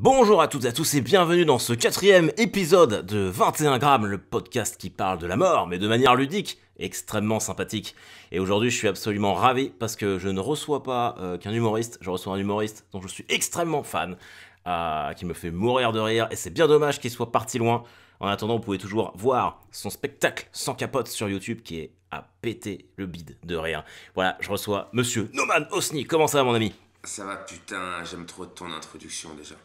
Bonjour à toutes et à tous et bienvenue dans ce 4ème épisode de 21 grammes, le podcast qui parle de la mort, mais de manière ludique, extrêmement sympathique. Et aujourd'hui, je suis absolument ravi parce que je ne reçois pas qu'un humoriste, je reçois un humoriste dont je suis extrêmement fan, qui me fait mourir de rire, et c'est bien dommage qu'il soit parti loin. En attendant, vous pouvez toujours voir son spectacle sans capote sur YouTube qui est à péter le bide de rire. Voilà, je reçois monsieur Noman Hosni. Comment ça va, mon ami? Ça va, putain, j'aime trop ton introduction déjà.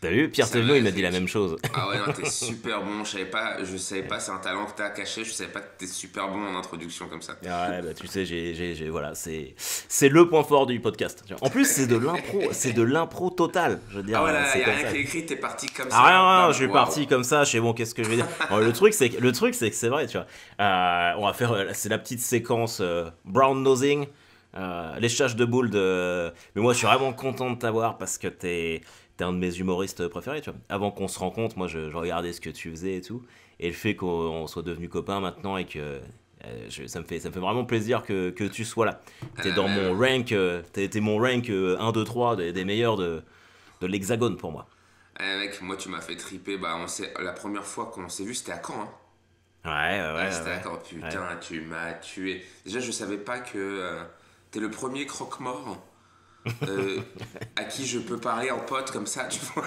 T'as vu, Pierre Thévenot, il m'a dit la même chose. Ah ouais, non, t'es super bon, je savais pas, c'est un talent que t'as caché, je savais pas que t'es super bon en introduction comme ça. Ah ouais, bah tu sais, voilà, c'est le point fort du podcast. En plus, c'est de l'impro totale, je veux dire. Ah voilà, y a rien qui est écrit, t'es parti comme ça. Ah non, je suis parti comme ça, je sais bon, qu'est-ce que je vais dire. Le truc, c'est que c'est vrai, tu vois. On va faire, c'est la petite séquence brown nosing. L'échage de boules de... Mais moi je suis vraiment content de t'avoir parce que t'es un de mes humoristes préférés, tu vois. Avant qu'on se rencontre, moi je regardais ce que tu faisais et tout, et le fait qu'on soit devenus copains maintenant et que ça me fait vraiment plaisir que tu sois là. T'es dans mon rank, t'es mon rank 1, 2, 3 des meilleurs de l'hexagone pour moi. Mec, moi tu m'as fait triper. Bah, la première fois qu'on s'est vu c'était à Caen, hein. Ouais, c'était à Caen, putain, ouais. Tu m'as tué. Déjà je savais pas que... T'es le premier croque-mort à qui je peux parler en pote comme ça, tu vois.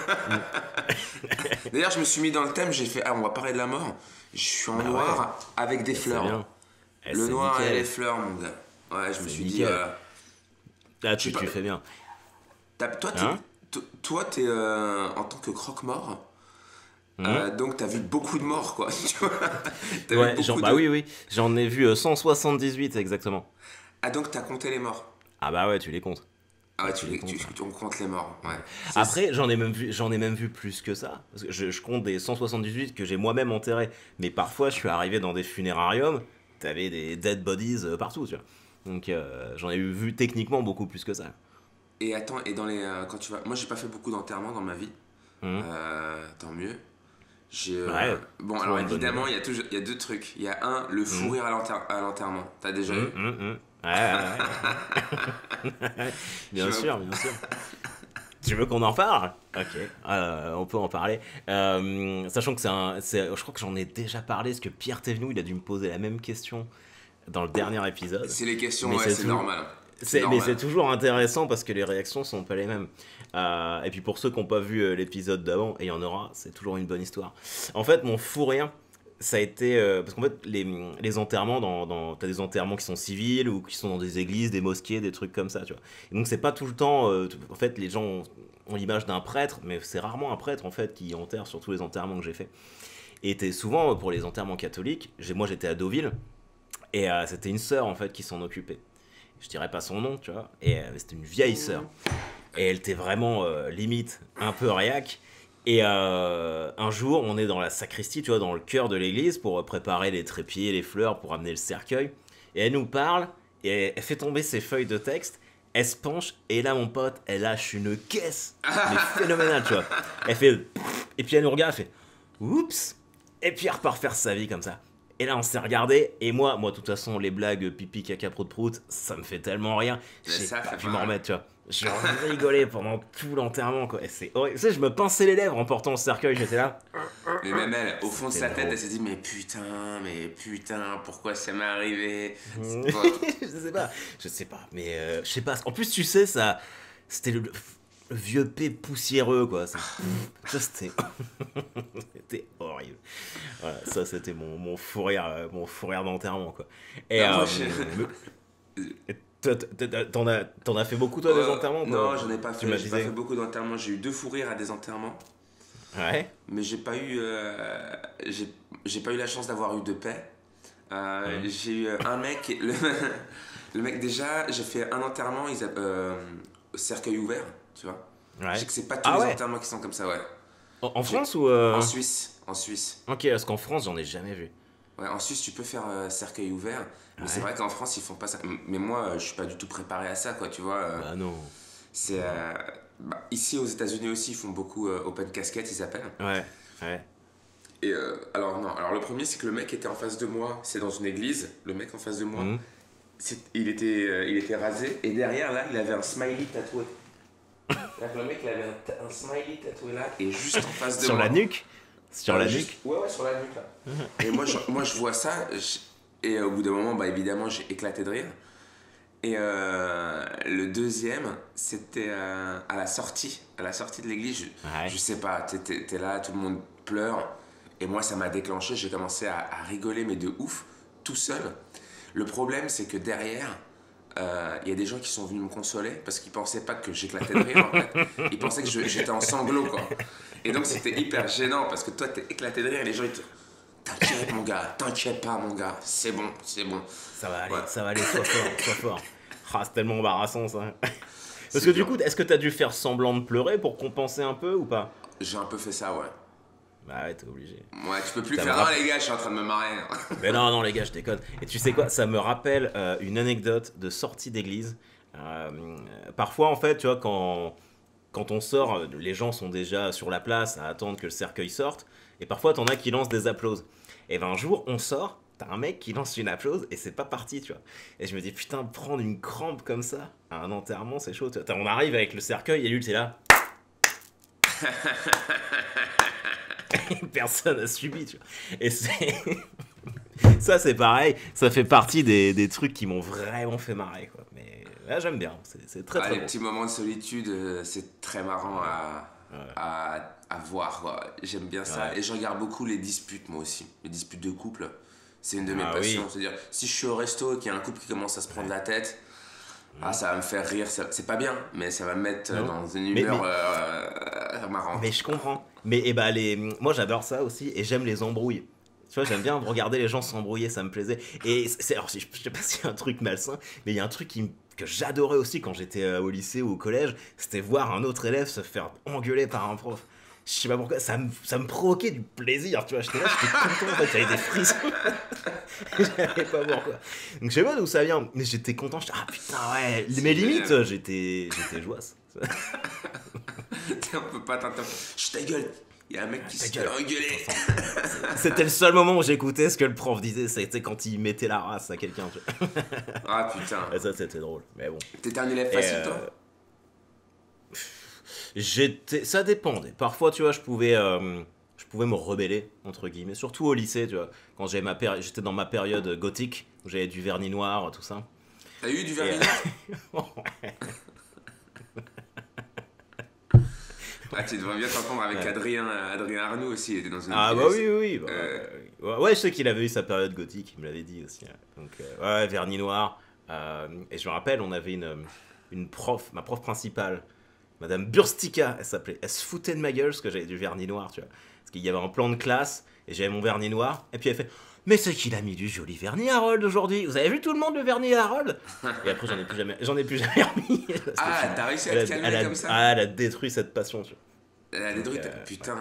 D'ailleurs, je me suis mis dans le thème, j'ai fait « Ah, on va parler de la mort ». Je suis en noir avec des fleurs. Le noir et les fleurs, mon gars. Ouais, je me suis dit... Ah, tu fais bien. Toi, t'es en tant que croque-mort. Donc t'as vu beaucoup de morts, quoi. Ouais, bah oui, j'en ai vu 178 exactement. Ah donc t'as compté les morts? Ah bah ouais, tu les comptes. Ah ouais, on compte les morts, ouais. Après j'en ai même vu plus que ça, parce que je compte des 178 que j'ai moi-même enterrés. Mais parfois je suis arrivé dans des funérariums, t'avais des dead bodies partout, tu vois. Donc j'en ai vu techniquement beaucoup plus que ça. Et attends, et dans les... quand tu vas... Moi j'ai pas fait beaucoup d'enterrements dans ma vie, tant mieux. Bon, alors évidemment, il y a deux trucs. Il y a un, le fou rire à l'enterrement. T'as déjà eu? Ouais. bien sûr. Tu veux qu'on en parle? Ok, on peut en parler. Sachant que je crois que j'en ai déjà parlé, parce que Pierre Thévenot, il a dû me poser la même question dans le dernier épisode. C'est les questions, mais ouais, c'est normal. Mais c'est toujours intéressant parce que les réactions sont pas les mêmes. Et puis pour ceux qui n'ont pas vu l'épisode d'avant, et il y en aura, c'est toujours une bonne histoire. En fait, mon fou rien, ça a été... parce qu'en fait, les enterrements, t'as des enterrements qui sont civils ou qui sont dans des églises, des mosquées, des trucs comme ça, tu vois. Et donc c'est pas tout le temps... en fait, les gens ont l'image d'un prêtre, mais c'est rarement un prêtre en fait qui enterre sur tous les enterrements que j'ai fait. Et souvent, pour les enterrements catholiques, moi j'étais à Deauville, et c'était une sœur en fait qui s'en occupait. Je dirais pas son nom, tu vois, et c'était une vieille sœur. Et elle était vraiment limite un peu réac. Et un jour, on est dans la sacristie, tu vois, dans le cœur de l'église pour préparer les trépieds, les fleurs, pour amener le cercueil. Et elle nous parle, et elle fait tomber ses feuilles de texte, elle se penche, et là, mon pote, elle lâche une caisse, mais phénoménale, tu vois. Elle fait... Et puis elle nous regarde, elle fait... Oups! Et puis elle repart faire sa vie comme ça. Et là, on s'est regardé, et moi, de toute façon, les blagues pipi, caca, prout, prout, ça me fait tellement rien. J'ai pas pu m'en remettre, tu vois. J'ai rigolé pendant tout l'enterrement, quoi. C'est horrible. Tu sais, je me pinçais les lèvres en portant le cercueil, j'étais là. Mais même elle, au fond de sa tête, elle s'est dit, mais putain, pourquoi ça m'est arrivé? Je sais pas, mais je sais pas. En plus, tu sais, ça, c'était le vieux P poussiéreux, quoi. Ça c'était horrible. Voilà, ça c'était mon fou rire d'enterrement, quoi. Et t'en as fait beaucoup, toi, des enterrements? Non, j'en ai pas fait, j'ai pas fait beaucoup d'enterrements. J'ai eu 2 fous rires à des enterrements, ouais, mais j'ai pas eu la chance d'avoir eu de paix. J'ai eu un mec, le mec, déjà j'ai fait un enterrement, ils avaient cercueil ouvert, tu vois. Ouais. Je sais que c'est pas tous les enterrements qui sont comme ça, ouais. En France ou En Suisse. Ok, parce qu'en France, j'en ai jamais vu. Ouais, en Suisse, tu peux faire cercueil ouvert, mais c'est vrai qu'en France, ils font pas ça. Mais moi, je suis pas du tout préparé à ça, quoi, tu vois. Bah non. C'est... ici, aux États-Unis aussi, ils font beaucoup open casket, ils appellent. Ouais. Et alors le premier, c'est que le mec était en face de moi. C'est dans une église, le mec en face de moi. Il était rasé, et derrière là, il avait un smiley tatoué. Le mec, il avait un smiley tatoué là et juste en face de moi. Sur la nuque? Sur la nuque? Ouais, sur la nuque là. Et moi, je vois ça et au bout d'un moment, bah évidemment, j'ai éclaté de rire. Et le deuxième, c'était à la sortie de l'église. Je sais pas, t'es là, tout le monde pleure. Et moi, ça m'a déclenché, j'ai commencé à rigoler, mais de ouf, tout seul. Le problème, c'est que derrière, il y a des gens qui sont venus me consoler parce qu'ils pensaient pas que j'éclatais de rire, en fait. Ils pensaient que j'étais en sanglots, quoi. Et donc, c'était hyper gênant parce que toi, t'es éclaté de rire et les gens, ils te... T'inquiète, mon gars, t'inquiète pas, mon gars, c'est bon, c'est bon. Ça va aller, ouais. Ça va aller, sois fort, sois fort. Ah, c'est tellement embarrassant, ça. Parce que du coup, est-ce que t'as dû faire semblant de pleurer pour compenser un peu ou pas? J'ai un peu fait ça, ouais. Bah ouais, t'es obligé. Ouais, tu peux plus faire. Non, les gars, je suis en train de me marrer. Mais non, les gars, je déconne. Et tu sais quoi, ça me rappelle une anecdote de sortie d'église. Parfois, en fait, tu vois, quand on sort, les gens sont déjà sur la place à attendre que le cercueil sorte. Et parfois, t'en as qui lancent des applauses. Et ben un jour, on sort, t'as un mec qui lance une applause et c'est pas parti, tu vois. Et je me dis, putain, prendre une crampe comme ça à un enterrement, c'est chaud. Tu vois. On arrive avec le cercueil et lui, t'es là. Personne n'a subi, tu vois. Et ça, c'est pareil. Ça fait partie des trucs qui m'ont vraiment fait marrer, quoi. Mais là, j'aime bien. C'est très, très bon. Les petits moments de solitude, c'est très marrant à voir, quoi. J'aime bien ça. Et je regarde beaucoup les disputes, moi aussi. Les disputes de couple, c'est une de mes passions. Oui. C'est-à-dire, si je suis au resto et qu'il y a un couple qui commence à se prendre la tête, ça va me faire rire. C'est pas bien, mais ça va me mettre dans une humeur marrante. Mais je comprends. Mais et bah, moi, j'adore ça aussi et j'aime les embrouilles. Tu vois, j'aime bien regarder les gens s'embrouiller, ça me plaisait. Et alors, je sais pas s'il y a un truc malsain, mais il y a un truc que j'adorais aussi quand j'étais au lycée ou au collège, c'était voir un autre élève se faire engueuler par un prof. Je sais pas pourquoi, ça me provoquait du plaisir, tu vois, j'étais là, j'étais content, en fait, j'avais des frissons, j'avais pas pourquoi. Donc je sais pas d'où ça vient, mais j'étais content, j'étais, ah putain, ouais, mais limite, j'étais joyeux. On peut pas t'entendre, je ta gueule, il y a un mec qui s'est engueulé. C'était le seul moment où j'écoutais ce que le prof disait, c'était quand il mettait la race à quelqu'un. Ah putain. Et ça c'était drôle, mais bon. T'étais un élève facile, toi? Ça dépendait. Parfois, tu vois, je pouvais me rebeller, entre guillemets. Surtout au lycée, tu vois. Quand j'étais dans ma période gothique, où j'avais du vernis noir, tout ça. T'as eu du vernis noir? Ah, tu devrais bien t'entendre avec Adrien Arnoux aussi, il était dans une... Ah bah oui. Bah, ouais, je sais qu'il avait eu sa période gothique, il me l'avait dit aussi. Donc, ouais, vernis noir. Et je me rappelle, on avait une prof, ma prof principale, Madame Burstika, elle s'appelait. Elle se foutait de ma gueule parce que j'avais du vernis noir, tu vois. Parce qu'il y avait un plan de classe et j'avais mon vernis noir. Et puis elle fait, mais c'est qu'il a mis du joli vernis Harold aujourd'hui. Vous avez vu tout le monde le vernis Harold? Et après j'en ai plus jamais remis. Ah, t'as réussi à te calmer comme ça? Ah, elle a détruit cette passion, tu vois. Elle a détruit. Putain.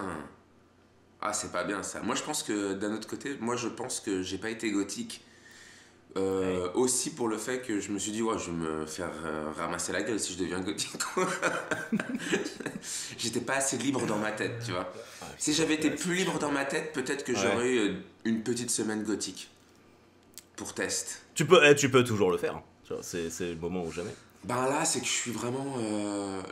Ah, c'est pas bien ça. Moi je pense que d'un autre côté, j'ai pas été gothique. Aussi pour le fait que je me suis dit, ouais, je vais me faire ramasser la gueule si je deviens gothique. J'étais pas assez libre dans ma tête, tu vois. Ah, si j'avais été plus libre dans ma tête, peut-être que j'aurais eu une petite semaine gothique pour test. Tu peux toujours le faire, hein. C'est le moment ou jamais. Ben là, c'est que je suis vraiment...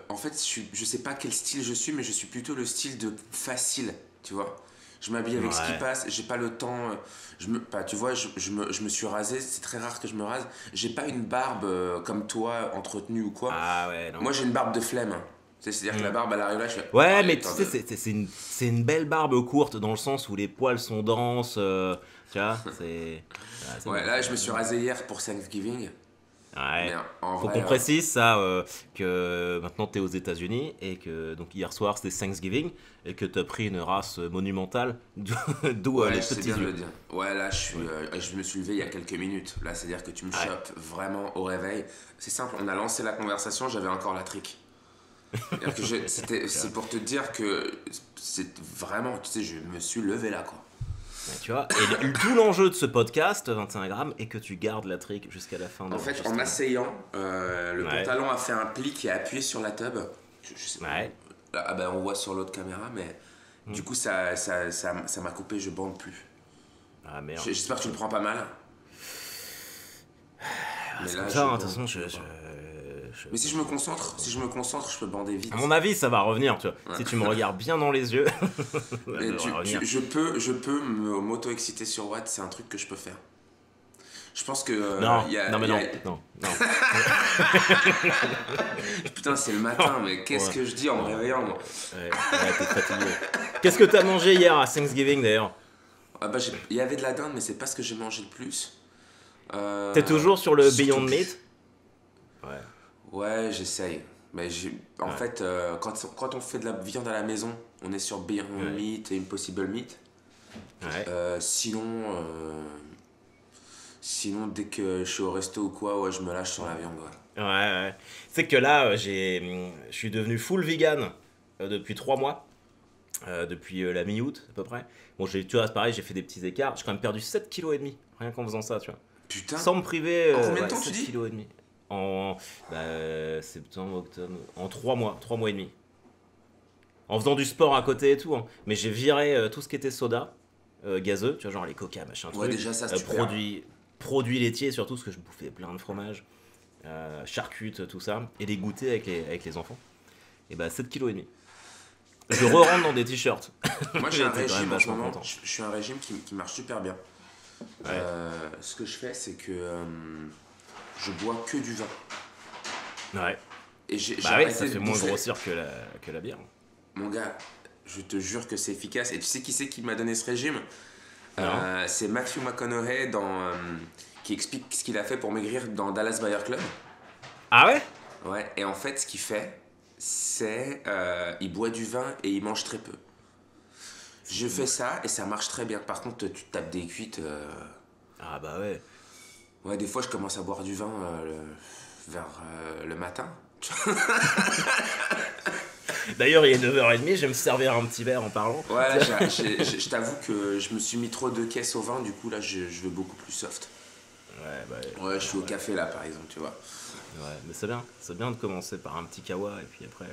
En fait, je sais pas quel style je suis, mais je suis plutôt le style de facile, tu vois. Je m'habille avec ce qui passe, j'ai pas le temps, tu vois, je me suis rasé, c'est très rare que je me rase, j'ai pas une barbe comme toi, entretenue ou quoi. Ah ouais, non. Moi j'ai une barbe de flemme, c'est-à-dire que la barbe elle arrive là, je fais... Ouais, mais tu sais, c'est une belle barbe courte dans le sens où les poils sont denses, tu vois, c'est... Ouais, là je me suis rasé hier pour Thanksgiving. Ouais, faut qu'on précise ça, que maintenant t'es aux États-Unis et que donc hier soir c'était Thanksgiving et que t'as pris une race monumentale, d'où les petits yeux. Le dire. Ouais, là je me suis levé il y a quelques minutes, là c'est-à-dire que tu me chopes vraiment au réveil. C'est simple, on a lancé la conversation, j'avais encore la trique. C'est pour te dire que c'est vraiment, tu sais, je me suis levé là, quoi. Ben, tu vois, et tout l'enjeu de ce podcast 21 grammes est que tu gardes la trique jusqu'à la fin. En fait, en m'asseyant, le pantalon a fait un pli qui a appuyé sur la tube. Je sais pas. Ah ben, on voit sur l'autre caméra, mais du coup, ça m'a coupé, je bande plus. Ah merde. J'espère que tu le prends pas mal. Ah, mais là, de toute façon, Mais si je me concentre, je peux bander vite. À mon avis, ça va revenir, tu vois. Ouais. Si tu me regardes bien dans les yeux. Je peux m'auto-exciter sur Watt, c'est un truc que je peux faire. Je pense que... Non. Putain, c'est le matin, mais qu'est-ce que je dis en me réveillant, moi. Ouais, t'es fatigué. Qu'est-ce que t'as mangé hier à Thanksgiving, d'ailleurs? Ah bah, il y avait de la dinde, mais c'est pas ce que j'ai mangé le plus. T'es toujours sur le Beyond Meat? Ouais, j'essaye. Mais en fait, quand on fait de la viande à la maison, on est sur Beyond Meat et Impossible Meat. Ouais. Sinon, dès que je suis au resto ou quoi, je me lâche sur la viande. Ouais. C'est que là, je suis devenu full vegan depuis 3 mois. Depuis la mi-août, à peu près. Bon, tu vois, c'est pareil, j'ai fait des petits écarts. J'ai quand même perdu 7,5 kg, rien qu'en faisant ça, tu vois. Putain. Sans me priver. En combien de temps, tu dis? 7,5 kg. En septembre, octobre, en 3 mois et demi. En faisant du sport à côté et tout, hein. Mais j'ai viré tout ce qui était soda, gazeux, tu vois, genre les coca, machin, truc. Ouais, déjà, ça, c'est produits laitiers, surtout, parce que je bouffais plein de fromage, charcutes, tout ça, et les goûters avec les enfants. Et bah, 7,5 kg. Je re-rentre dans des t-shirts. Moi, j'ai un régime en ce moment. Je suis un régime qui marche super bien. Ouais. Ce que je fais, c'est que... je bois que du vin. Ouais. Et j'ai ça fait moins grossir que la bière. Mon gars, je te jure que c'est efficace. Et tu sais qui c'est qui m'a donné ce régime? C'est Matthew McConaughey qui explique ce qu'il a fait pour maigrir dans Dallas Buyer Club. Ah ouais? Ouais. Et en fait, ce qu'il fait, c'est il boit du vin et il mange très peu. Je fais ça et ça marche très bien. Par contre, tu te tapes des cuites. Ah bah ouais. Ouais, des fois, je commence à boire du vin vers le matin. D'ailleurs, il est 9h30, je vais me servir un petit verre en parlant. Ouais, je t'avoue que je me suis mis trop de caisses au vin, du coup, là, je vais beaucoup plus soft. Ouais, je suis au café, là, par exemple, tu vois. Ouais, mais c'est bien de commencer par un petit kawa, et puis après,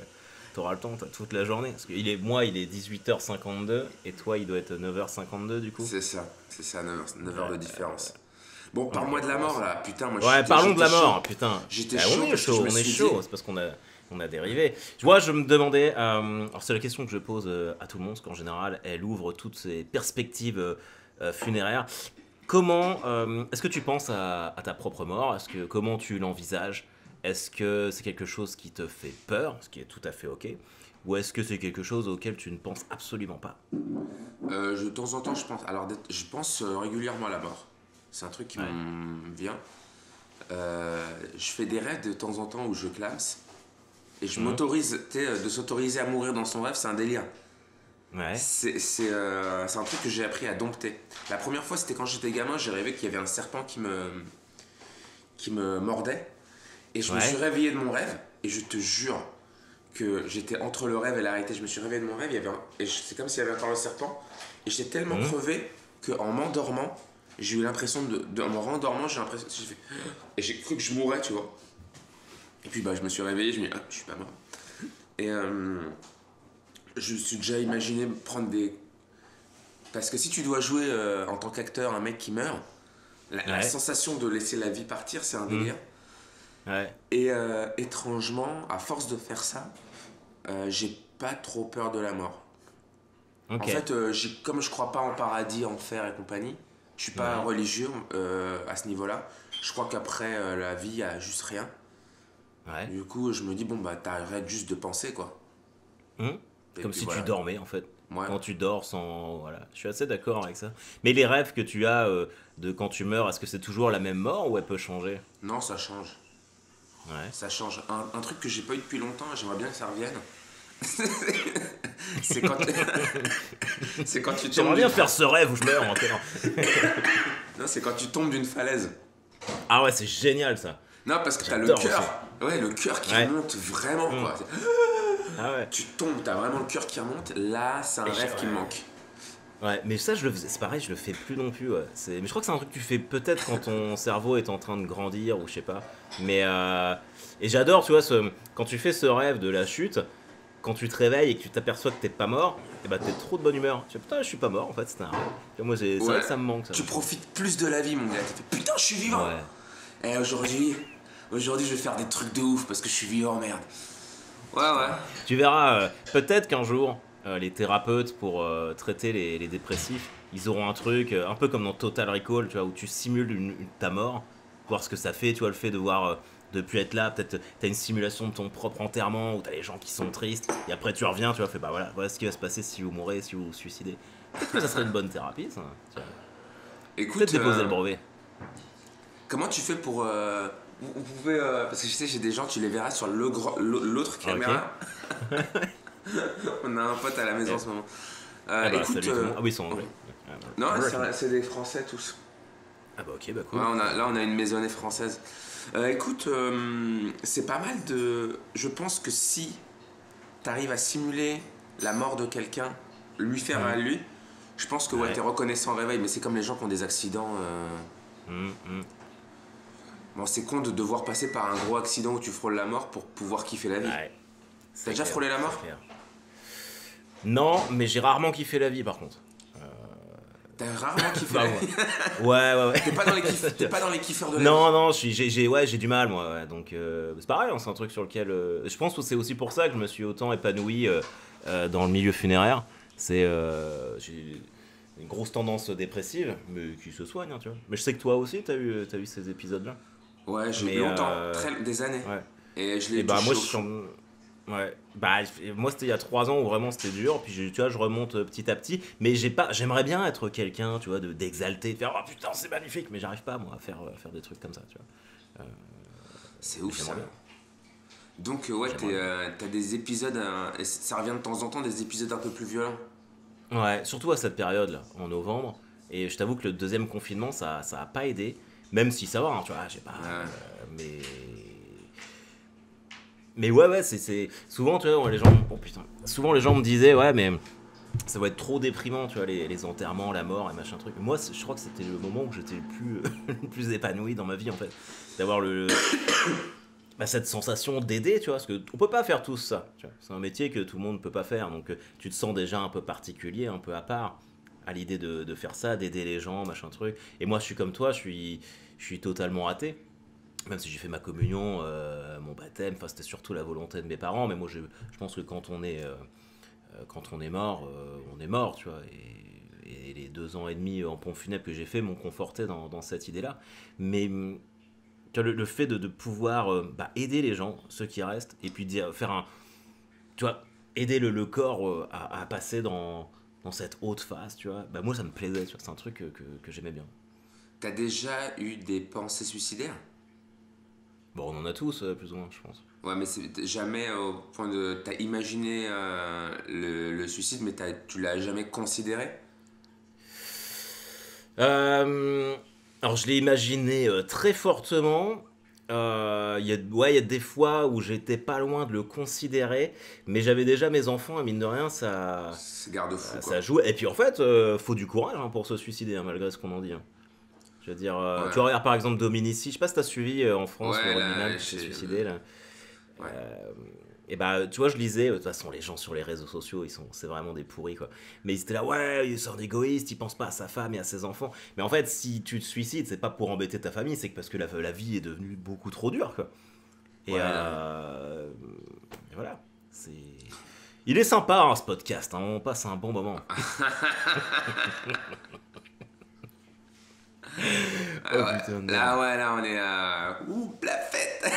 t'auras le temps, t'as toute la journée. Parce que il est 18h52, et toi, il doit être 9h52, du coup. C'est ça, 9h de différence. Bon, parle-moi de la mort, là, putain, moi, ouais, parlons de la mort, putain. J'étais chaud. On est chaud, c'est parce qu'on a dérivé. Tu vois, je me demandais... alors, c'est la question que je pose à tout le monde, parce qu'en général, elle ouvre toutes ces perspectives funéraires. Comment... est-ce que tu penses à ta propre mort? Comment tu l'envisages? Est-ce que c'est quelque chose qui te fait peur, ce qui est tout à fait OK? Ou est-ce que c'est quelque chose auquel tu ne penses absolument pas? De temps en temps, je pense. Alors, je pense régulièrement à la mort. C'est un truc qui me vient. Je fais des rêves de temps en temps où je clame. Et je m'autorise, de s'autoriser à mourir dans son rêve, c'est un délire. Ouais. C'est un truc que j'ai appris à dompter. La première fois, c'était quand j'étais gamin, j'ai rêvé qu'il y avait un serpent qui me mordait. Et je me suis réveillé de mon rêve. Et je te jure que j'étais entre le rêve et la réalité. Je me suis réveillé de mon rêve, et c'est comme s'il y avait encore le serpent. Et j'étais tellement crevé qu'en m'endormant, j'ai eu l'impression en me rendormant, et j'ai cru que je mourrais, tu vois. Et puis je me suis réveillé, je me dis, ah, je suis pas mort. Et je me suis déjà imaginé prendre des... Parce que si tu dois jouer en tant qu'acteur un mec qui meurt, la sensation de laisser la vie partir, c'est un délire. Ouais. Et étrangement, à force de faire ça, j'ai pas trop peur de la mort. Okay. En fait, comme je crois pas en paradis, enfer et compagnie, je suis pas religieux à ce niveau-là. Je crois qu'après la vie, il n'y a juste rien. Ouais. Du coup, je me dis, bon, bah, t'arrêtes juste de penser, quoi. Comme si tu dormais, en fait. Ouais. Quand tu dors sans... Voilà. Je suis assez d'accord avec ça. Mais les rêves que tu as de quand tu meurs, est-ce que c'est toujours la même mort ou elle peut changer? Non, ça change. Ouais. Ça change. Un truc que j'ai pas eu depuis longtemps, j'aimerais bien que ça revienne. C'est quand tu tombes. J'aimerais bien faire ce rêve où je meurs en terrain. Non, c'est quand tu tombes d'une falaise. Ah ouais, c'est génial ça. Non, parce que t'as le cœur. Ouais, le cœur qui remonte vraiment quoi. Ah ouais. Tu tombes, t'as vraiment le cœur qui remonte. Là, c'est un rêve qui me manque. Ouais, mais ça, je le faisais. C'est pareil, je le fais plus non plus. Ouais. Mais je crois que c'est un truc que tu fais peut-être quand ton cerveau est en train de grandir ou je sais pas. Mais et j'adore, tu vois, quand tu fais ce rêve de la chute. Quand tu te réveilles et que tu t'aperçois que t'es pas mort, et bah t'es trop de bonne humeur. Tu dis putain, je suis pas mort en fait, c'était un rêve. Moi, c'est vrai que ça me manque. Ça. Tu profites plus de la vie, mon gars. Putain, je suis vivant. Ouais. Et aujourd'hui, Aujourd'hui, je vais faire des trucs de ouf parce que je suis vieux en merde. Ouais, ouais. Tu verras, peut-être qu'un jour, les thérapeutes pour traiter les dépressifs, ils auront un truc un peu comme dans Total Recall, tu vois, où tu simules ta mort, voir ce que ça fait, tu vois, le fait de voir... de plus être là, peut-être t'as une simulation de ton propre enterrement où t'as les gens qui sont tristes et après tu reviens, tu vois, fais bah voilà, voilà ce qui va se passer si vous mourrez, si vous vous suicidez. Peut-être que ça serait une bonne thérapie, ça. Écoute, peut-être déposer le brevet. Comment tu fais pour... vous pouvez... parce que je sais, j'ai des gens, tu les verras sur l'autre caméra. Okay. On a un pote à la maison en ce moment. Écoute... Salut, ah oui, ils sont anglais. Non, c'est des Français tous. Ah bah ok, bah cool. Ouais, là, on a une maisonnée française. Écoute, c'est pas mal de... Je pense que si t'arrives à simuler la mort de quelqu'un, lui faire à lui, je pense que ouais, t'es reconnaissant au réveil, mais c'est comme les gens qui ont des accidents. Bon, c'est con de devoir passer par un gros accident où tu frôles la mort pour pouvoir kiffer la vie. Ouais. T'as déjà frôlé la mort? Non, mais j'ai rarement kiffé la vie par contre. T'as rarement kiffé la vie. Ouais. T'es pas dans les kiffeurs de la vie. Non, j'ai du mal, moi. Ouais. Donc, c'est pareil, c'est un truc sur lequel... je pense que c'est aussi pour ça que je me suis autant épanoui dans le milieu funéraire. C'est une grosse tendance dépressive, mais qui se soigne, hein, tu vois. Mais je sais que toi aussi, t'as eu ces épisodes-là. Ouais, j'ai eu longtemps, des années. Ouais. Et je l'ai ouais, bah moi c'était il y a 3 ans où vraiment c'était dur, puis tu vois je remonte petit à petit, mais j'aimerais bien être quelqu'un, tu vois, d'exalter, de faire oh putain c'est magnifique, mais j'arrive pas moi à faire des trucs comme ça, tu vois. C'est ouf ça. Bien. Donc ouais, t'as des épisodes, et ça revient de temps en temps, des épisodes un peu plus violents. Ouais, surtout à cette période là, en novembre, et je t'avoue que le deuxième confinement ça a pas aidé, même si ça va, hein, tu vois, j'ai pas... Mais ouais, c'est souvent, tu vois, souvent les gens me disaient ouais mais ça va être trop déprimant, tu vois, les enterrements, la mort et machin truc. Moi je crois que c'était le moment où j'étais le plus épanoui dans ma vie en fait, d'avoir cette sensation d'aider, tu vois, parce que on peut pas faire tous ça, tu vois. C'est un métier que tout le monde peut pas faire, donc tu te sens déjà un peu particulier, un peu à part à l'idée de faire ça, d'aider les gens, machin truc. Et moi je suis comme toi, je suis totalement athée. Même si j'ai fait ma communion, mon baptême, c'était surtout la volonté de mes parents. Mais moi, je pense que quand on est mort, on est mort, tu vois. Et les 2 ans et demi en pompe funèbre que j'ai fait m'ont conforté dans cette idée-là. Mais tu vois, le fait de pouvoir aider les gens, ceux qui restent, et puis tu vois, aider le corps à passer dans cette haute phase, tu vois. Bah moi, ça me plaisait, tu vois. C'est un truc que j'aimais bien. T'as déjà eu des pensées suicidaires? Bon, on en a tous, plus ou moins, je pense. Ouais, mais c'est jamais au point de... T'as imaginé le suicide, mais tu l'as jamais considéré? Alors, je l'ai imaginé très fortement. Il y a des fois où j'étais pas loin de le considérer, mais j'avais déjà mes enfants, et mine de rien, ça... C'est garde-fou, quoi. Ça joue. Et puis, en fait, faut du courage hein, pour se suicider, hein, malgré ce qu'on en dit. Hein. Je veux dire, tu regardes par exemple Dominici, je sais pas si t'as suivi en France, le Robin qui s'est suicidé là. Ouais. Et bah, tu vois, je lisais, de toute façon, les gens sur les réseaux sociaux, c'est vraiment des pourris quoi. Mais ils étaient là, ouais, ils sont égoïstes, ils pensent pas à sa femme et à ses enfants. Mais en fait, si tu te suicides, c'est pas pour embêter ta famille, c'est parce que la vie est devenue beaucoup trop dure quoi. Et, et voilà, c'est... Il est sympa hein, ce podcast, hein, on passe un bon moment. Là on est à ouh la fête.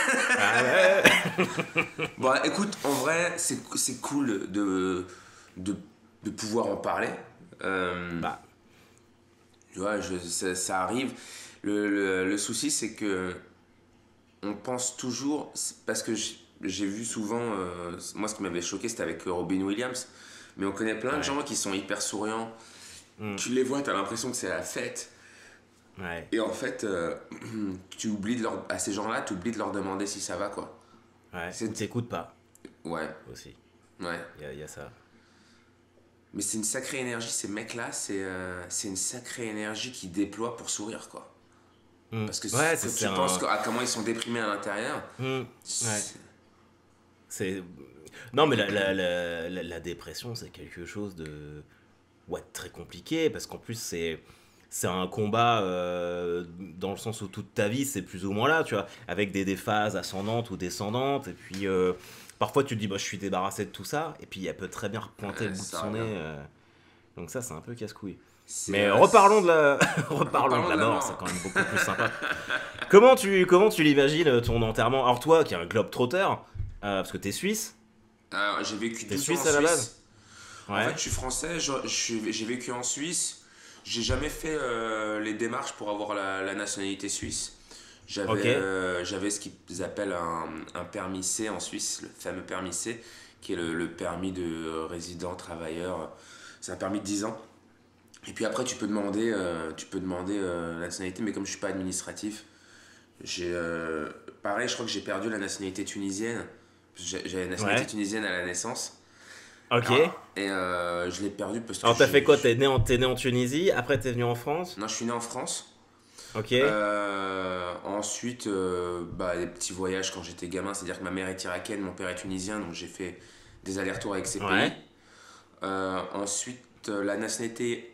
Bon écoute, en vrai c'est cool de pouvoir en parler. Tu vois, ça arrive. Le souci c'est que on pense toujours, parce que j'ai vu souvent moi ce qui m'avait choqué c'était avec Robin Williams, mais on connaît plein de gens qui sont hyper souriants. Tu les vois, t'as l'impression que c'est la fête. Ouais. Et en fait, à ces gens-là, tu oublies de leur demander si ça va, quoi. Ouais, ils t'écoutent pas. Ouais. Aussi. Ouais. Il y a ça. Mais c'est une sacrée énergie, ces mecs-là, c'est une sacrée énergie qu'ils déploient pour sourire, quoi. Parce que tu penses à comment ils sont déprimés à l'intérieur. C'est... Non, mais la dépression, c'est quelque chose de... Ouais, très compliqué, parce qu'en plus, c'est un combat dans le sens où toute ta vie c'est plus ou moins là, tu vois, avec des phases ascendantes ou descendantes, et puis parfois tu te dis bah je suis débarrassé de tout ça, et puis elle peut très bien repointer le bout de son nez, donc ça c'est un peu casse-couille. Mais reparlons de la mort, c'est quand même beaucoup plus sympa. Comment tu l'imagines ton enterrement? Alors toi qui es un globe-trotter, parce que t'es suisse. J'ai vécu 12 ans en Suisse. À la base. Ouais. En fait je suis français, j'ai vécu en Suisse. J'ai jamais fait les démarches pour avoir la nationalité suisse. J'avais ce qu'ils appellent un permis C en Suisse, le fameux permis C, qui est le permis de résident, travailleur. C'est un permis de 10 ans. Et puis après, tu peux demander la nationalité, mais comme je ne suis pas administratif, pareil, je crois que j'ai perdu la nationalité tunisienne. J'avais la nationalité tunisienne à la naissance. Ok. Et je l'ai perdu parce que... Alors t'as fait quoi? T'es né en Tunisie, après t'es venu en France? Non, je suis né en France. Ok. Ensuite, les petits voyages quand j'étais gamin, c'est-à-dire que ma mère est irakienne, mon père est tunisien, donc j'ai fait des allers-retours avec ces pays. Ensuite, la nationalité...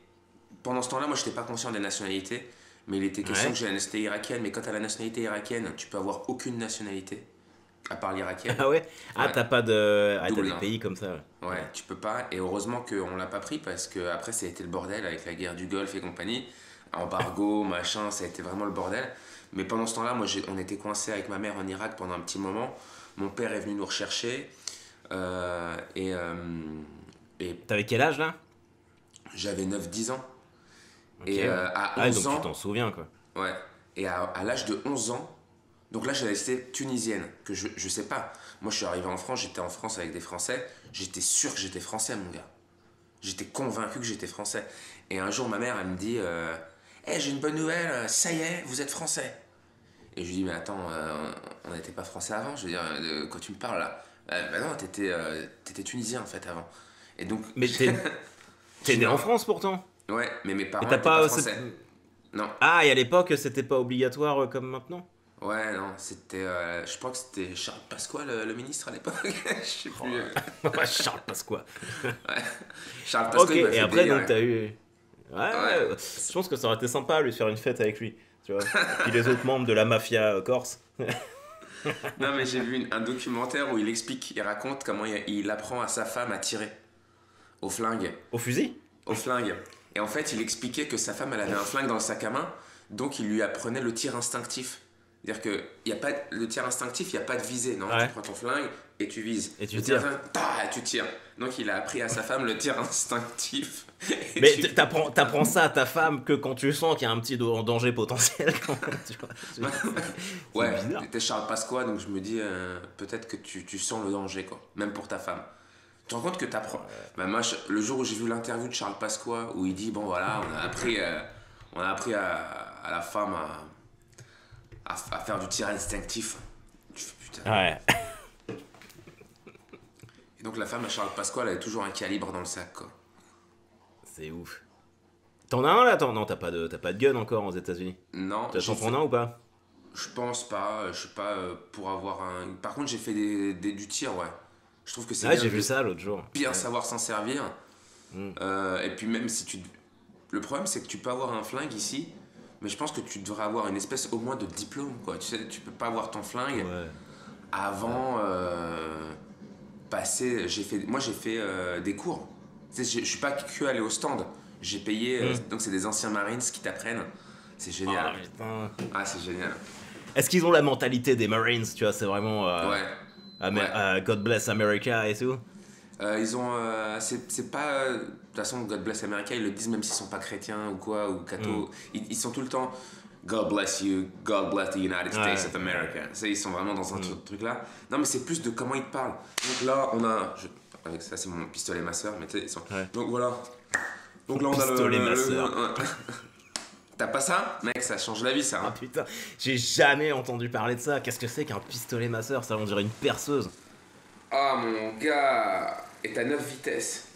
Pendant ce temps-là, moi, je n'étais pas conscient des nationalités, mais il était question que j'ai la nationalité irakienne. Mais quand tu as la nationalité irakienne, tu peux avoir aucune nationalité, à part l'irakienne. Ah ouais? Ah, t'as pas de... Ah, t'as des pays comme ça. Ouais, tu peux pas. Et heureusement qu'on l'a pas pris, parce que après, ça a été le bordel avec la guerre du Golfe et compagnie. Embargo, machin, ça a été vraiment le bordel. Mais pendant ce temps-là, moi, on était coincés avec ma mère en Irak pendant un petit moment. Mon père est venu nous rechercher. T'avais quel âge, là? J'avais 9-10 ans. Okay. Et à 11 ans... donc tu t'en souviens, quoi. Ouais. Et à l'âge de 11 ans, donc là, j'ai la nationalité tunisienne, que je sais pas. Moi, je suis arrivé en France, j'étais en France avec des Français. J'étais sûr que j'étais français, mon gars. J'étais convaincu que j'étais français. Et un jour, ma mère, elle me dit « Hey, j'ai une bonne nouvelle, ça y est, vous êtes français. » Et je lui dis « Mais attends, on n'était pas français avant. Je veux dire, quand tu me parles, là. Bah non, t'étais tunisien, en fait, avant. » Et donc... Mais t'es né en France, pourtant. Ouais, mais mes parents n'étaient pas français. Non. Ah, et à l'époque, c'était pas obligatoire comme maintenant? Ouais, non, c'était... je crois que c'était Charles Pasqua, le ministre à l'époque. Je sais plus. Charles Pasqua. Ouais. Charles Pasqua, il m'a fait et après, délire. Donc, t'as eu... Ouais. Je pense que ça aurait été sympa de lui faire une fête avec lui, tu vois. Et puis les autres membres de la mafia corse. Non, mais j'ai vu un documentaire où il explique, il raconte comment il apprend à sa femme à tirer. Au flingue. Au fusil? Au flingue. Et en fait, il expliquait que sa femme, elle avait un flingue dans le sac à main, donc il lui apprenait le tir instinctif. C'est-à-dire que y a pas, le tir instinctif, il n'y a pas de visée, non? Tu prends ton flingue et tu vises. Et tu tires. Tu tires. Donc il a appris à sa femme le tir instinctif. Mais t'apprends ça à ta femme que quand tu sens qu'il y a un petit danger potentiel. Tu vois, ouais, t'es Charles Pasqua, donc je me dis peut-être que tu sens le danger, quoi, même pour ta femme. Tu te rends compte que t'apprends. Bah, moi, le jour où j'ai vu l'interview de Charles Pasqua, où il dit bon voilà, on a appris à la femme à faire du tir instinctif. Tu fais putain. Ouais. Et donc la femme à Charles Pasqua, elle avait toujours un calibre dans le sac, quoi. C'est ouf. T'en as un là? Non, t'as pas de gun encore aux États-Unis. Non. T'en prends un ou pas? Je pense pas. Je suis pas pour avoir un. Par contre, j'ai fait du tir, ouais. Je trouve que c'est j'ai vu ça l'autre jour. Bien savoir s'en servir. Et puis même si tu... Le problème, c'est que tu peux avoir un flingue ici, mais je pense que tu devrais avoir une espèce au moins de diplôme, quoi. Tu sais, tu peux pas avoir ton flingue avant passer... Moi, j'ai fait des cours. Tu sais, je suis pas que allé au stand. J'ai payé... donc, c'est des anciens Marines qui t'apprennent. C'est génial. Oh, ah, c'est génial. Est-ce qu'ils ont la mentalité des Marines, tu vois? C'est vraiment... Ouais. God bless America et tout. Ils ont. C'est pas. De toute façon, God bless America, ils le disent même s'ils sont pas chrétiens ou quoi, ou cathos. Ils sont tout le temps God bless you, God bless the United States of America. Ça, ils sont vraiment dans un truc là. Non, mais c'est plus de comment ils te parlent. Donc là, on a. Avec ça, c'est mon pistolet masseur, mais tu sais, ils sont. Ouais. Donc voilà. Donc là, on a le. Pistolet masseur. T'as pas ça? Mec, ça change la vie, ça. Hein. Ah putain, j'ai jamais entendu parler de ça. Qu'est-ce que c'est qu'un pistolet masseur? Ça, on dirait une perceuse. Ah mon gars. Et t'as 9 vitesses.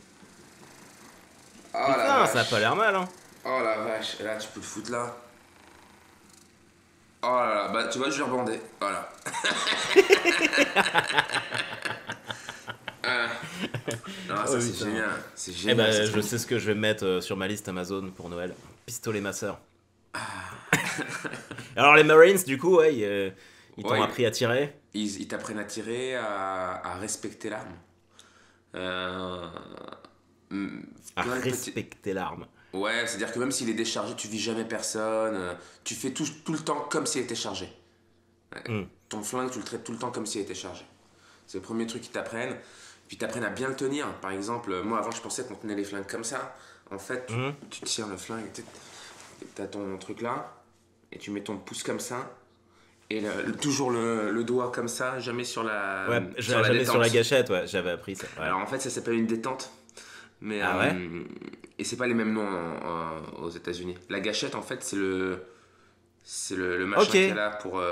Oh, putain, la vache. Ça a pas l'air mal, hein. Oh la vache. Et là, tu peux le foutre là. Oh là là, bah tu vois, je vais rebondé. Voilà. Non, ça c'est génial. C'est génial. Eh ben, je sais ce que je vais mettre sur ma liste Amazon pour Noël. Pistolet masseur. Alors les Marines, du coup, ouais, ils t'ont appris à tirer. Ils t'apprennent à tirer, à respecter l'arme. À respecter l'arme. Ouais, c'est-à-dire que même s'il est déchargé, tu vis jamais personne. Tu fais tout le temps comme s'il était chargé. Ton flingue, tu le traites tout le temps comme s'il était chargé. C'est le premier truc qu'ils t'apprennent. Puis ils t'apprennent à bien le tenir. Par exemple, moi avant, je pensais qu'on tenait les flingues comme ça. En fait, tu tires le flingue, t'as ton truc là, et tu mets ton pouce comme ça, et toujours le doigt comme ça, jamais sur la sur la gâchette, ouais, j'avais appris ça. Ouais. Alors en fait, ça s'appelle une détente. Mais, et c'est pas les mêmes noms aux États-Unis. La gâchette, en fait, c'est le machin qu'il y a là pour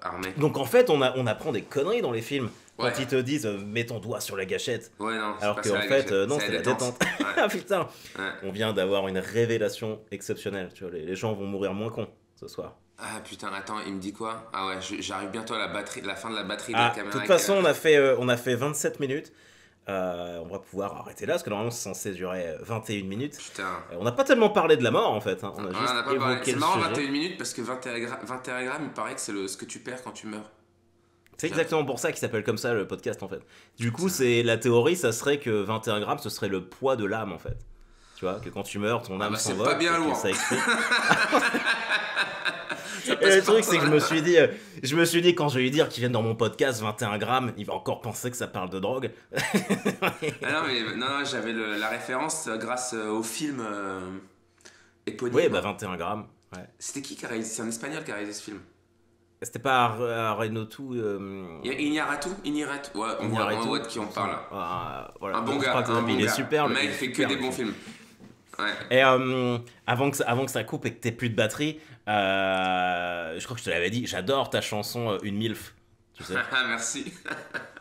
armer. Donc en fait, on apprend des conneries dans les films. Quand ils te disent mets ton doigt sur la gâchette. Ouais, non, alors qu'en fait, non, c'est la détente. Ah ouais. Putain, ouais. On vient d'avoir une révélation exceptionnelle. Tu vois, les gens vont mourir moins cons ce soir. Ah putain, attends, il me dit quoi? Ah ouais, j'arrive bientôt à la fin de la batterie de la caméra. De toute façon, on a fait 27 minutes. On va pouvoir arrêter là parce que normalement c'est censé durer 21 minutes. Putain. On n'a pas tellement parlé de la mort en fait. Hein. C'est marrant 21 minutes parce que 21 grammes, il paraît que c'est ce que tu perds quand tu meurs. C'est exactement pour ça qu'il s'appelle comme ça le podcast en fait. Du coup, c'est la théorie, ça serait que 21 grammes ce serait le poids de l'âme en fait. Tu vois, que quand tu meurs, ton âme s'envole. C'est pas bien lourd. Et le truc, c'est que je me suis dit, quand je vais lui dire qu'il vienne dans mon podcast 21 grammes, il va encore penser que ça parle de drogue. Non, j'avais la référence grâce au film éponyme. Oui, bah 21 grammes. Ouais. C'était qui a réalisé? C'est un espagnol qui a réalisé ce film. C'était pas Iñárritu. Iñárritu. Ouais, on voit de qui on parle. Voilà. Un bon gars. Il est super. Le mec fait que des bons films. Ouais. Et avant que ça coupe et que t'aies plus de batterie, je crois que je te l'avais dit, j'adore ta chanson Une Milf. Tu sais. Merci.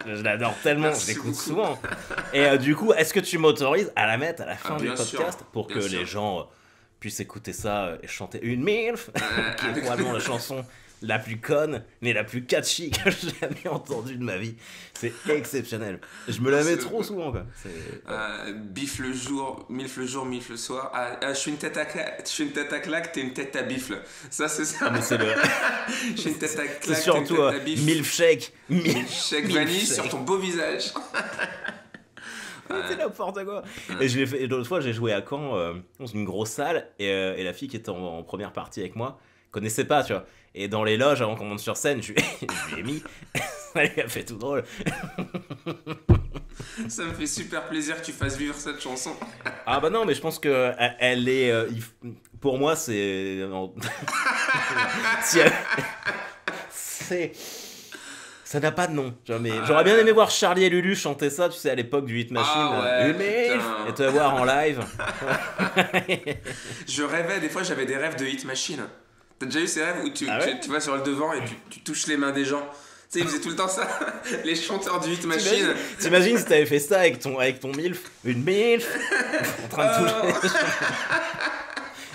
Je l'adore tellement, je l'écoute souvent. Et du coup, est-ce que tu m'autorises à la mettre à la fin du podcast pour que les gens puissent écouter ça et chanter Une Milf, qui est probablement la chanson la plus conne, mais la plus catchy que j'ai jamais entendue de ma vie. C'est exceptionnel. Je me la mets trop souvent, quoi. Bif le jour, milf le soir. Je suis une tête à claque, t'es une tête à bifle. Ça, c'est ça. Ah, mais c'est vrai. Je suis une tête à claque, t'es une tête à bifle. Milfshake. Milfshake vanille sur ton beau visage. C'est n'importe quoi. Et l'autre fois, j'ai joué à Caen, dans une grosse salle, et la fille qui était en première partie avec moi connaissait pas, tu vois. Et dans les loges, avant qu'on monte sur scène, je lui ai mis. Ça lui a fait tout drôle. Ça me fait super plaisir que tu fasses vivre cette chanson. Ah bah non, mais je pense que elle est. Pour moi, c'est. C'est. Ça n'a pas de nom. J'aurais bien aimé voir Charlie et Lulu chanter ça, tu sais, à l'époque du Hit Machine. Et te voir en live. Je rêvais, des fois j'avais des rêves de Hit Machine. T'as déjà eu ces rêves où tu vas sur le devant et tu touches les mains des gens? Tu sais, ils faisaient tout le temps ça, les chanteurs du Hit Machine. T'imagines si t'avais fait ça avec ton milf, une milf, en train de toucher les gens.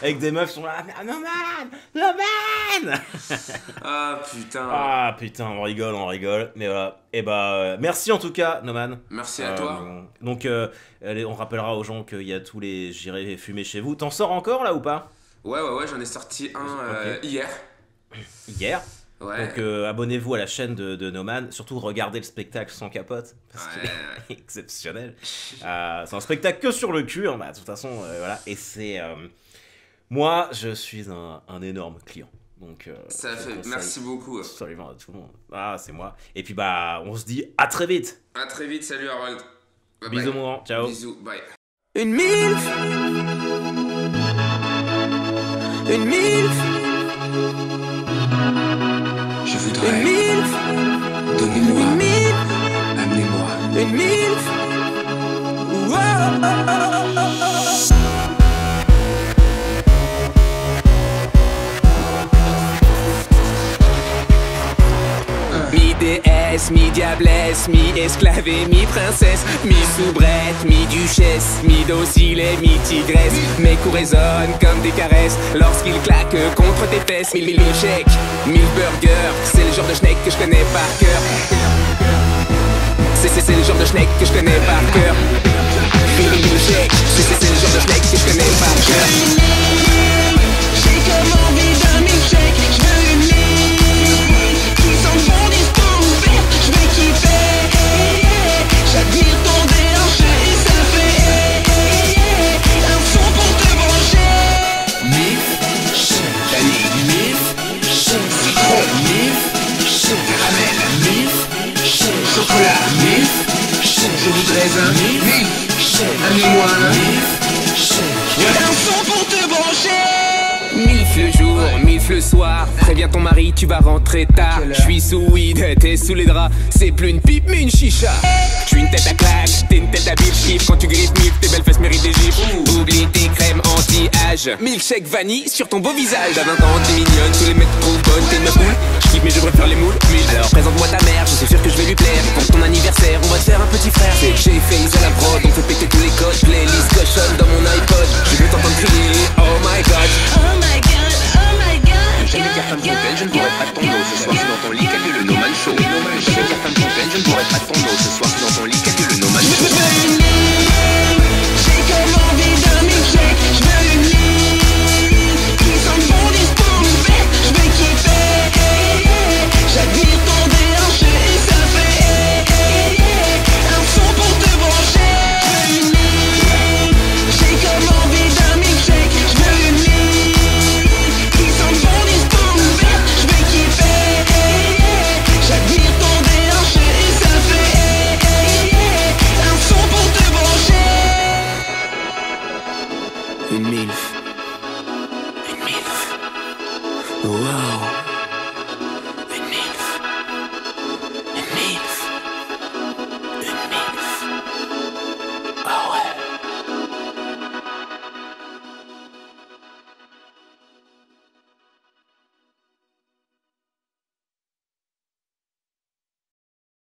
Avec des meufs qui sont là, Noman! Ah putain, on rigole, mais voilà. Et merci en tout cas, Noman. Merci à toi. Donc, on rappellera aux gens qu'il y a tous les j'irai fumer chez vous. T'en sors encore là ou pas? Ouais, j'en ai sorti un hier. Hier? Ouais. Donc abonnez-vous à la chaîne de Noman, surtout regardez le spectacle sans capote, parce qu'il est exceptionnel. C'est un spectacle que sur le cul, hein, bah, de toute façon, voilà. Et c'est... moi, je suis un énorme client. Donc, ça fait merci beaucoup. Absolument à tout le monde. Ah, c'est moi. Et puis bah, on se dit à très vite. À très vite, salut Harold. Bye bisous bye. Mon grand, ciao. Bisous, bye. Une milf. Une milf. Je voudrais. Une milf. Donnez-moi. Une milf. Amenez-moi. Une milf. Wow. Mi-déesse, mi-diablesse, mi-esclavée, mi-princesse, mi-soubrette, mi-duchesse, mi-docile et mi-tigresse. Mes coups résonnent comme des caresses lorsqu'ils claquent contre tes fesses. Mille milkshakes, mille burgers, c'est le genre de schneck que je connais par cœur. C'est le genre de schneck que je connais par cœur. Mille milkshakes, c'est le genre de schneck que je connais par cœur. Amenez-moi un Milf Shake. Y'a un son pour te brancher. Milf le jour, Milf le soir. Préviens ton mari, tu vas rentrer tard. Je suis sous weed, t'es sous les draps. C'est plus une pipe mais une chicha. Je suis une tête à claque, t'es une tête à bif. Quand tu griffes Milf, tes belles fesses méritent des gifs. Oublie tes crèmes anti-âge. Milkshake vanille sur ton beau visage. T'as 20 ans, t'es mignonne, tous les mecs trouvent bonne. T'es ma poule, je kiffe mais je préfère les moules. Alors présente-moi ta mère, je suis sûr que je vais lui plaire. Pour ton anniversaire, on va te faire un petit frère. C'est J-Face à la prod, on fait péter tous les codes. Playlist cochonne,